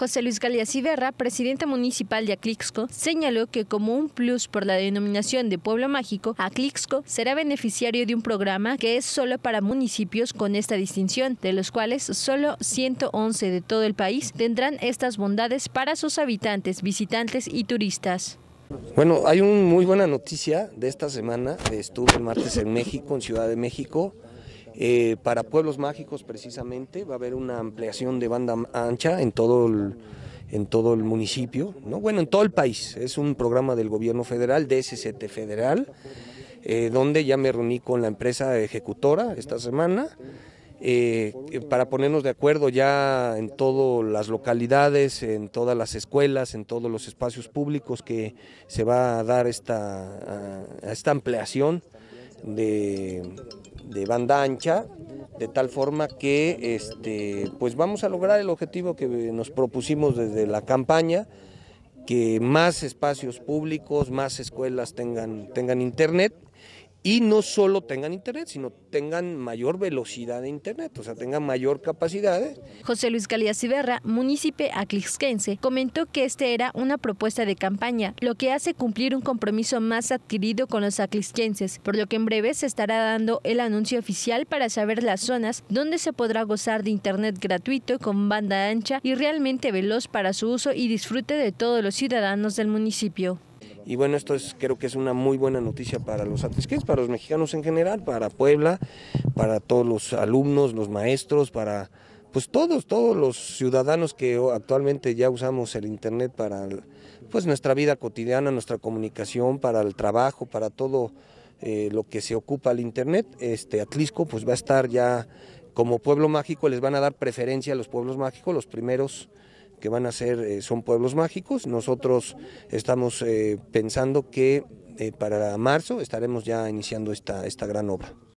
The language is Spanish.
José Luis Galea Ciberra, presidente municipal de Atlixco, señaló que como un plus por la denominación de Pueblo Mágico, Atlixco será beneficiario de un programa que es solo para municipios con esta distinción, de los cuales solo 111 de todo el país tendrán estas bondades para sus habitantes, visitantes y turistas. Bueno, hay una muy buena noticia de esta semana. Estuve el martes en México, en Ciudad de México. Para pueblos mágicos precisamente va a haber una ampliación de banda ancha en todo el municipio, ¿no? Bueno, en todo el país. Es un programa del gobierno federal, de SCT Federal, donde ya me reuní con la empresa ejecutora esta semana para ponernos de acuerdo ya en todas las localidades, en todas las escuelas, en todos los espacios públicos que se va a dar esta ampliación de banda ancha, de tal forma que pues vamos a lograr el objetivo que nos propusimos desde la campaña, que más espacios públicos, más escuelas tengan internet. Y no solo tengan internet, sino tengan mayor velocidad de internet, o sea, tengan mayor capacidad. José Luis Galea Ciberra, municipio atlixquense, comentó que este era una propuesta de campaña, lo que hace cumplir un compromiso más adquirido con los atlixquenses, por lo que en breve se estará dando el anuncio oficial para saber las zonas donde se podrá gozar de internet gratuito con banda ancha y realmente veloz para su uso y disfrute de todos los ciudadanos del municipio. Y bueno, creo que es una muy buena noticia para los atlixquenses, para los mexicanos en general, para Puebla, para todos los alumnos, los maestros, para pues todos los ciudadanos que actualmente ya usamos el internet para pues nuestra vida cotidiana, nuestra comunicación, para el trabajo, para todo lo que se ocupa el internet. Atlixco pues va a estar ya como pueblo mágico, les van a dar preferencia a los pueblos mágicos, los primeros que van a ser son pueblos mágicos. Nosotros estamos pensando que para marzo estaremos ya iniciando esta gran obra.